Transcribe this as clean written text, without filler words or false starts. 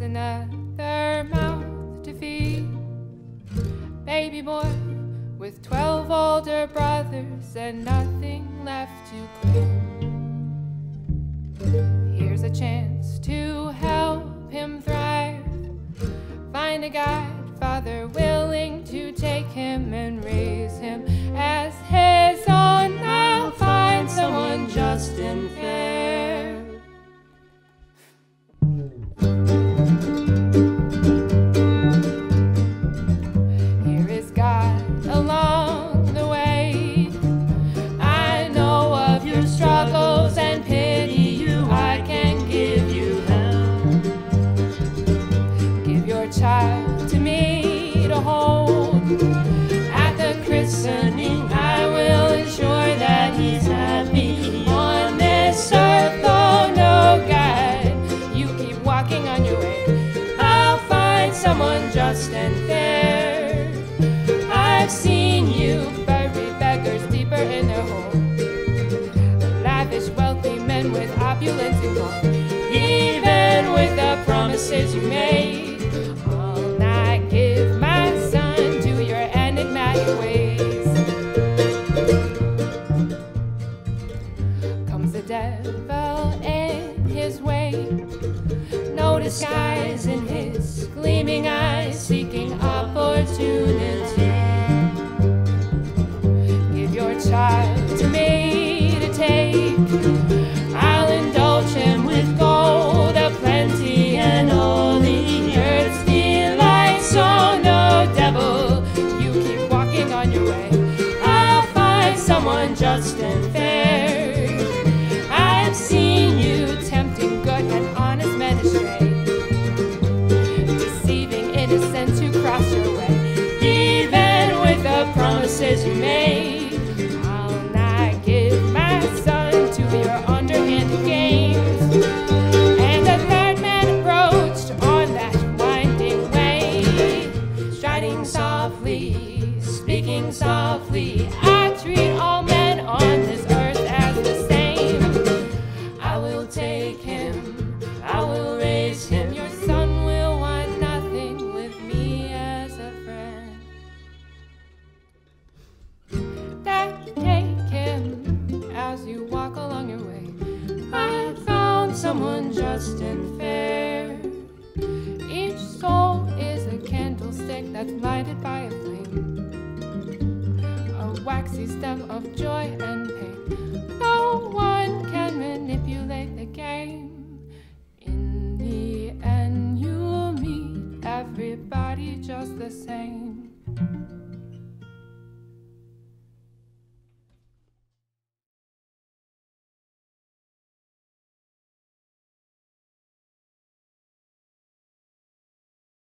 is another mouth to feed. Baby boy with 12 older brothers and nothing left to claim. Here's a chance to help him thrive. Find a guide, father willing to take him and raise him as his own. I'll find someone just and fair. Someone just and fair. I've seen you bury beggars deeper in their hole, lavish wealthy men with opulence and gold. Even with the promises you made, I'll not give my son to your enigmatic ways. Comes the devil in his way, no disguise in his gleaming eyes, seeking opportunity. Give your child to me to take. I'll indulge him with gold, a plenty and all the earth's delight. So no devil, you keep walking on your way. I'll find someone just and fair. I've seen you tempting good and honest men astray. Promises you made, I'll not give my son to your underhanded games. And a third man approached on that winding way, striding softly, speaking softly. I treat all men on this earth as the same. I will take him, I will raise him. Your son will want nothing with me as a friend. As you walk along your way, I found someone just and fair. Each soul is a candlestick that's lighted by a flame, a waxy stem of joy and pain. No one can manipulate the game. In the end, you'll meet everybody just the same.